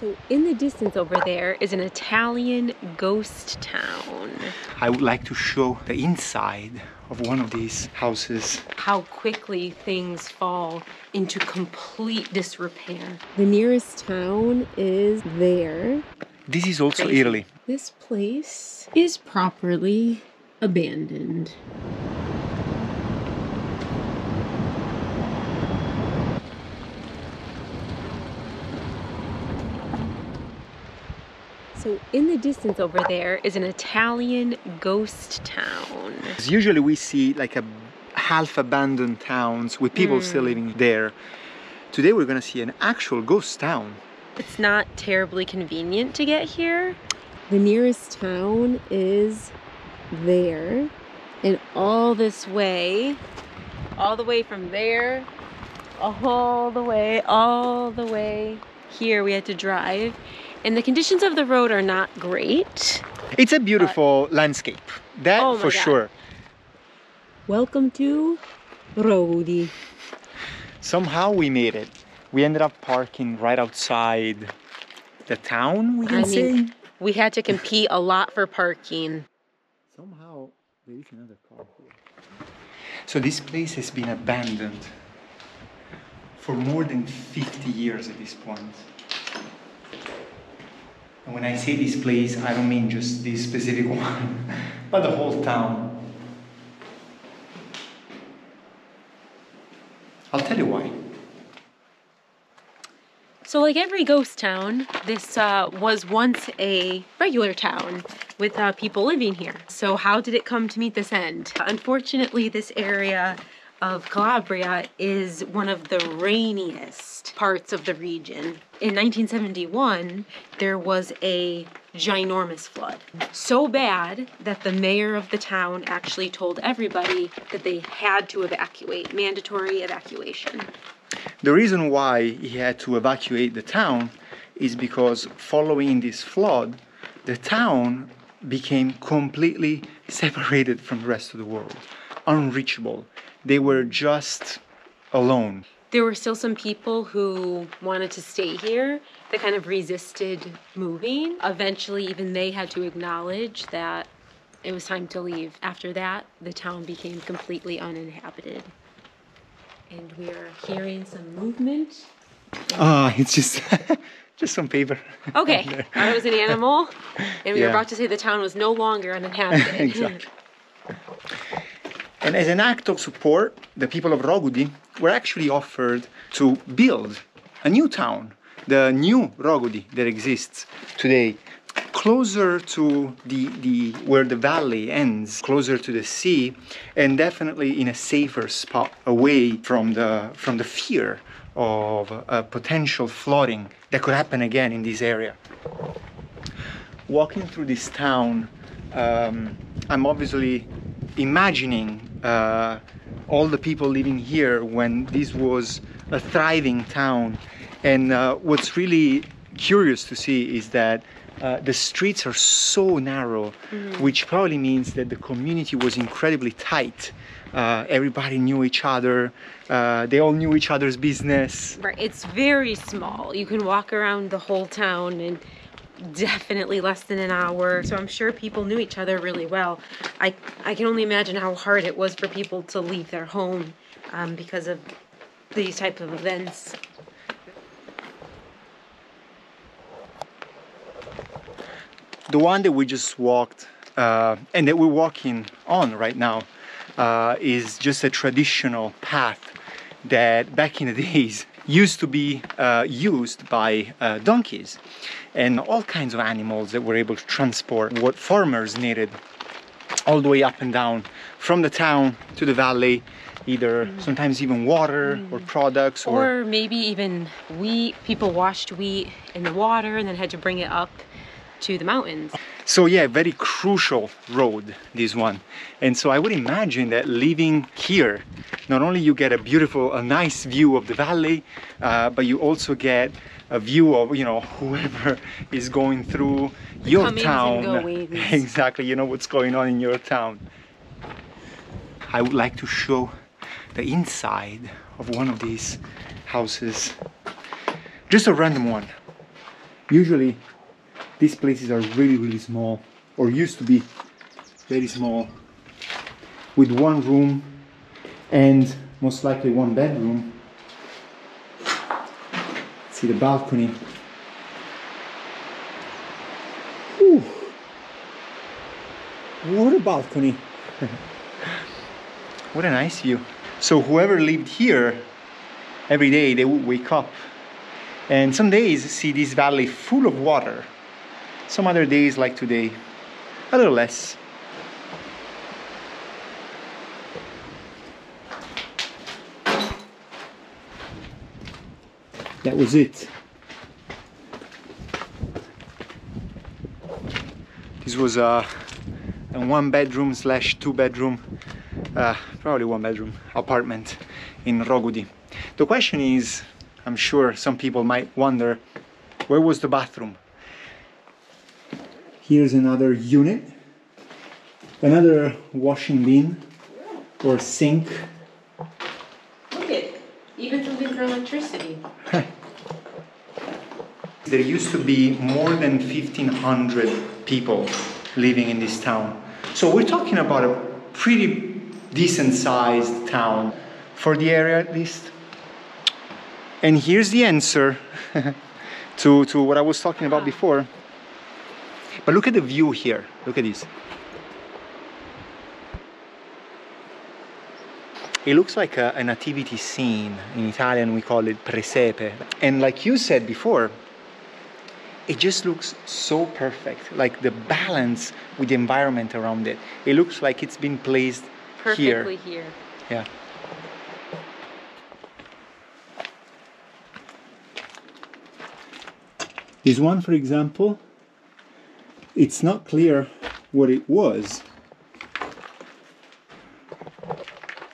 So in the distance over there is an Italian ghost town. I would like to show the inside of one of these houses. How quickly things fall into complete disrepair. The nearest town is there. This is also Italy. This place is properly abandoned. So in the distance over there is an Italian ghost town. Usually we see like a half abandoned towns with people still living there. Today we're gonna see an actual ghost town. It's not terribly convenient to get here. The nearest town is there. And all this way, all the way from there, all the way here we had to drive. And the conditions of the road are not great. It's a beautiful landscape, that for sure. Welcome to Roghudi. Somehow we made it. We ended up parking right outside the town, we can say. We had to compete a lot for parking. Somehow there is another car here. So this place has been abandoned for more than 50 years at this point. And when I say this place, I don't mean just this specific one, but the whole town. I'll tell you why. So like every ghost town, this was once a regular town with people living here. So how did it come to meet this end? Unfortunately, this area of Calabria is one of the rainiest parts of the region. In 1971, there was a ginormous flood. So bad that the mayor of the town actually told everybody that they had to evacuate, mandatory evacuation. The reason why he had to evacuate the town is because following this flood, the town became completely separated from the rest of the world, unreachable. They were just alone. There were still some people who wanted to stay here that kind of resisted moving. Eventually, even they had to acknowledge that it was time to leave. After that, the town became completely uninhabited. And we are hearing some movement. Ah, it's just, just some paper. Okay, I was an animal, and we were about to say the town was no longer uninhabited. Exactly. And as an act of support, the people of Roghudi were actually offered to build a new town, the new Roghudi that exists today, closer to the where the valley ends, closer to the sea, and definitely in a safer spot, away from the fear of a potential flooding that could happen again in this area. Walking through this town, I'm obviously imagining all the people living here when this was a thriving town. And what's really curious to see is that the streets are so narrow, which probably means that the community was incredibly tight. Everybody knew each other, they all knew each other's business. Right, it's very small. You can walk around the whole town and definitely less than an hour. So I'm sure people knew each other really well. I can only imagine how hard it was for people to leave their home because of these types of events. The one that we just walked and that we're walking on right now is just a traditional path that back in the days used to be used by donkeys and all kinds of animals that were able to transport what farmers needed all the way up and down from the town to the valley, either sometimes even water or products or maybe even wheat. People washed wheat in the water and then had to bring it up to the mountains. So yeah, very crucial road, this one. And so I would imagine that living here, not only you get a nice view of the valley, but you also get a view of, you know, whoever is going through your town. Exactly, you know what's going on in your town. I would like to show the inside of one of these houses. Just a random one. Usually these places are really small, or used to be very small, with one room and most likely one bedroom. See the balcony. Ooh, what a balcony. What a nice view. So whoever lived here, every day they would wake up and some days see this valley full of water. Some other days, like today, a little less. That was it. This was a one-bedroom / two-bedroom, probably one-bedroom apartment in Roghudi. The question is, I'm sure some people might wonder, where was the bathroom? Here's another unit, another washing bin or sink. Look it, even something for electricity. There used to be more than 1,500 people living in this town. So we're talking about a pretty decent sized town, for the area at least. And here's the answer to what I was talking about before. But look at the view here, look at this. It looks like a nativity scene. In Italian we call it presepe. And like you said before, it just looks so perfect, like the balance with the environment around it. It looks like it's been placed perfectly here. Yeah. This one, for example, it's not clear what it was.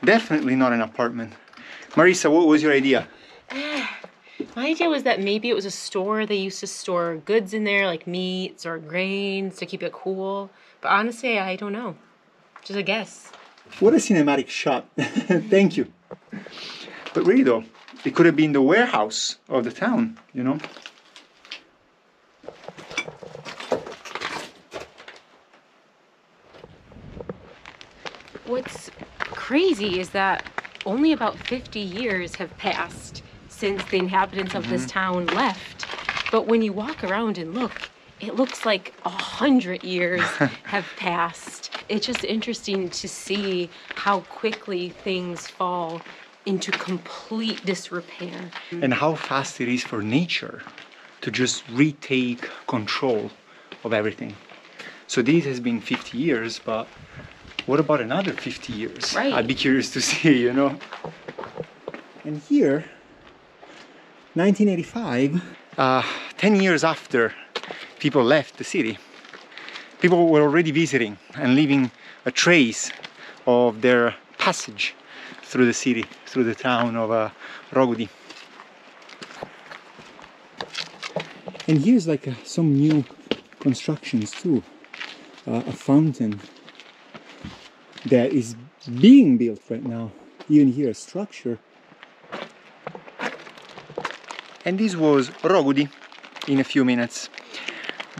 Definitely not an apartment. Marisa, what was your idea? My idea was that maybe it was a store. They used to store goods in there, like meats or grains, to keep it cool. But honestly, I don't know. Just a guess. What a cinematic shot. Thank you. But really though, it could have been the warehouse of the town, you know? What's crazy is that only about 50 years have passed since the inhabitants of this town left. But when you walk around and look, it looks like 100 years have passed. It's just interesting to see how quickly things fall into complete disrepair. And how fast it is for nature to just retake control of everything. So this has been 50 years, but what about another 50 years? Right. I'd be curious to see, you know. And here, 1985, 10 years after people left the city, people were already visiting and leaving a trace of their passage through the city, through the town of Roghudi. And here's like some new constructions too, a fountain that is being built right now, even here a structure. And this was Roghudi in a few minutes.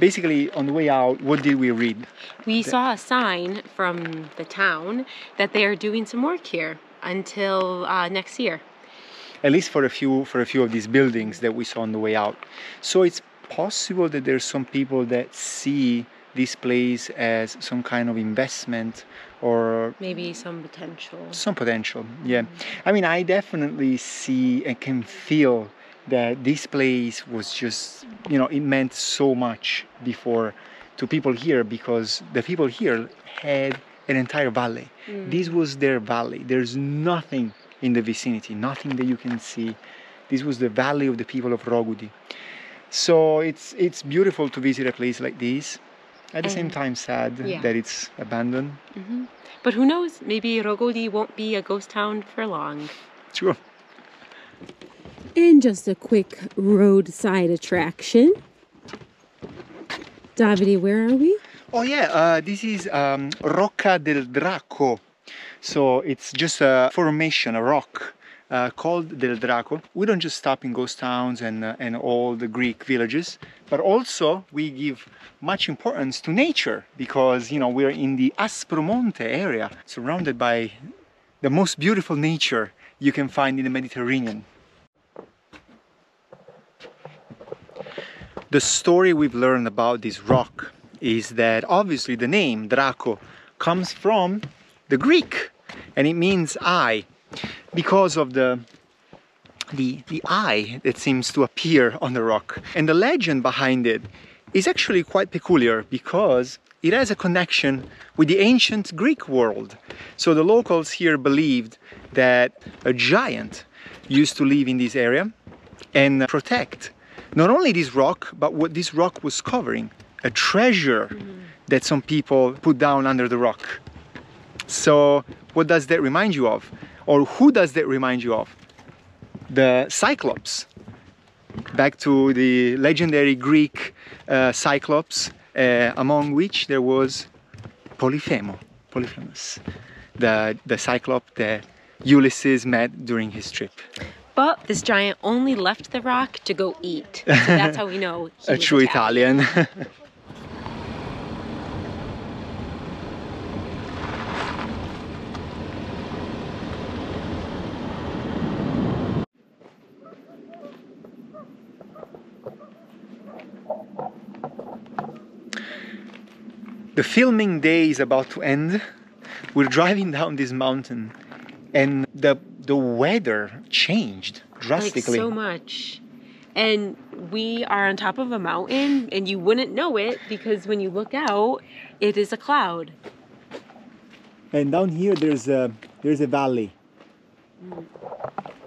Basically, on the way out, what did we read? We saw a sign from the town that they are doing some work here until next year. At least for a few of these buildings that we saw on the way out. So it's possible that there's some people that see this place as some kind of investment, or maybe some potential. Some potential, yeah. I mean, I definitely see and can feel that this place was just, you know, it meant so much before to people here, because the people here had an entire valley. This was their valley. There's nothing in the vicinity, nothing that you can see. This was the valley of the people of Roghudi. So it's beautiful to visit a place like this. At the same time, sad that it's abandoned. But who knows, maybe Roghudi won't be a ghost town for long. Sure. And just a quick roadside attraction. Davide, where are we? Oh yeah, this is Rocca del Drako. So it's just a formation, a rock called del Drako. We don't just stop in ghost towns and old Greek villages, but also we give much importance to nature, because you know we're in the Aspromonte area, surrounded by the most beautiful nature you can find in the Mediterranean. The story we've learned about this rock is that obviously the name Drako comes from the Greek, and it means eye, because of the eye that seems to appear on the rock. And the legend behind it is actually quite peculiar, because it has a connection with the ancient Greek world. So the locals here believed that a giant used to live in this area and protect not only this rock, but what this rock was covering, a treasure that some people put down under the rock. So what does that remind you of? Or who does that remind you of? The Cyclops, back to the legendary Greek Cyclops, among which there was Polyphemus, the Cyclops that Ulysses met during his trip. But this giant only left the rock to go eat. So that's how we know he was a true Italian. The filming day is about to end. We're driving down this mountain and the weather changed drastically. Like so much. And we are on top of a mountain, and you wouldn't know it because when you look out, it is a cloud. And down here there's a valley.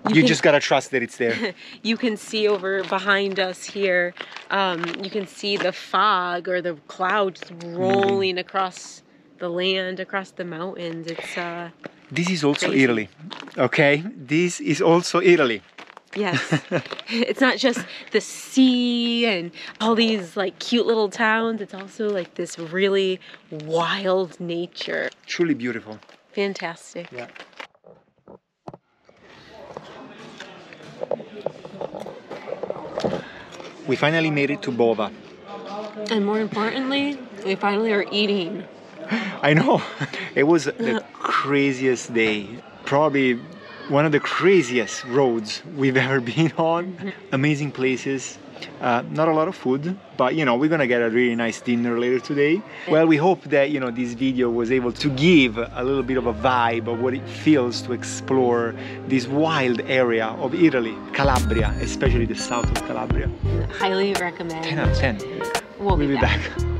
You just gotta trust that it's there. You can see over behind us here, you can see the fog or the clouds rolling across the land, across the mountains. It's this is also crazy. Italy, okay? This is also Italy. Yes. It's not just the sea and all these like cute little towns. It's also like this really wild nature. Truly beautiful. Fantastic. Yeah. We finally made it to Bova. And more importantly, we finally are eating. I know. It was the craziest day. Probably one of the craziest roads we've ever been on. Amazing places. Not a lot of food, but you know, we're gonna get a really nice dinner later today. Well, we hope that, you know, this video was able to give a little bit of a vibe of what it feels to explore this wild area of Italy, Calabria, especially the south of Calabria. Highly recommend. 10 out of 10. We'll be back.